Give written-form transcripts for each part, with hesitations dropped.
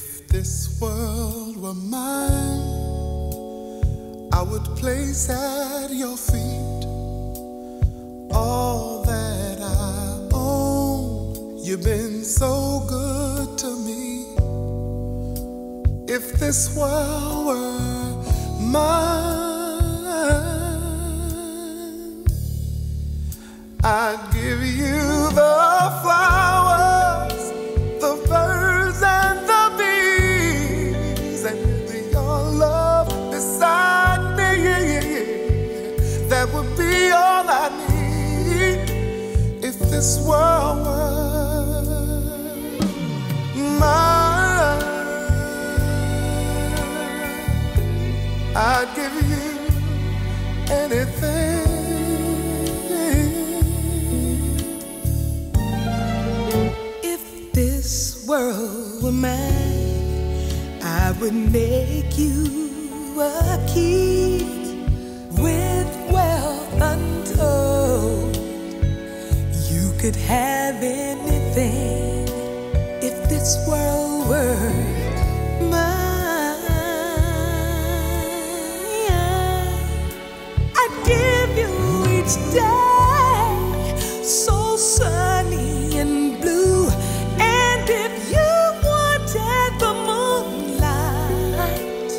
If this world were mine, I would place at your feet all that I own. You've been so good to me. If this world were mine, I'd give you the flowers, this world were mine. I'd give you anything. If this world were mine, I would make you a king with wealth untold. Could have anything if this world were mine. I'd give you each day so sunny and blue, and if you wanted the moonlight,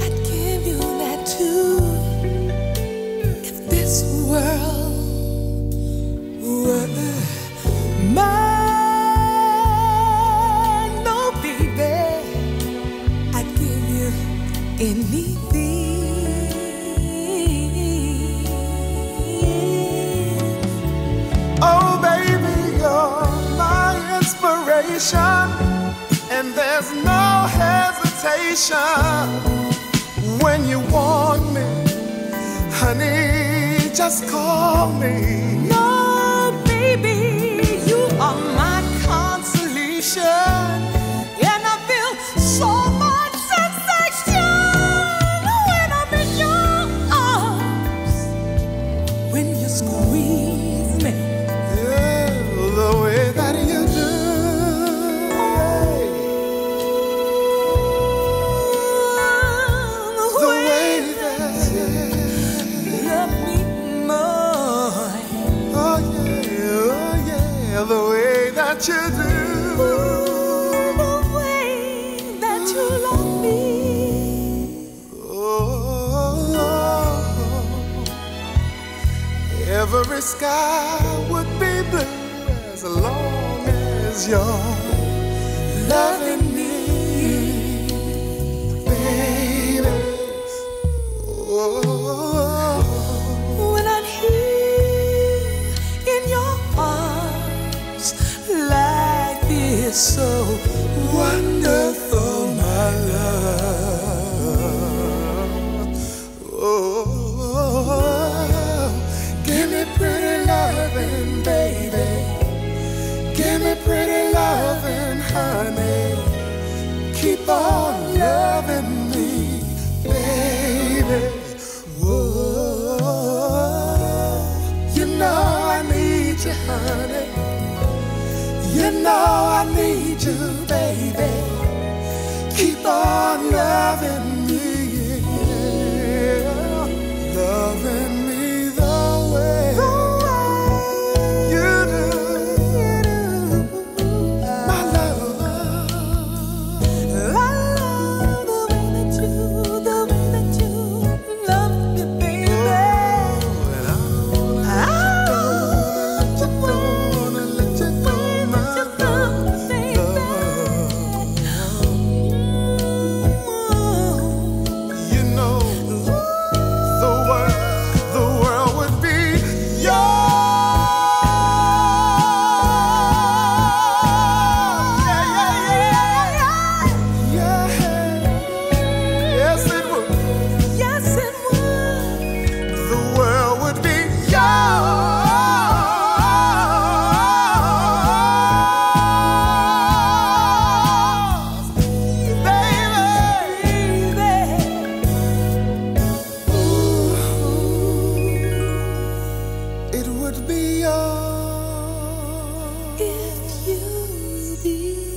I'd give you that too. If this world mine, no baby, I'd give you anything. Oh baby, you're my inspiration, and there's no hesitation when you want me, honey, just call me. And I feel so much sensation when I'm in your arms, when you squeeze me, yeah, the way that you do. Oh, the way that you love me more. Oh yeah, the way that you do. Every sky would be blue as long as you're loving me, baby. Oh. When I'm here in your arms like this, so wonderful, my love. Oh. Pretty loving, baby. Give me pretty loving, honey. Keep on loving me, baby. Whoa, you know I need you, honey. You know I need you, baby. Keep on loving me, yeah. Loving me. If you be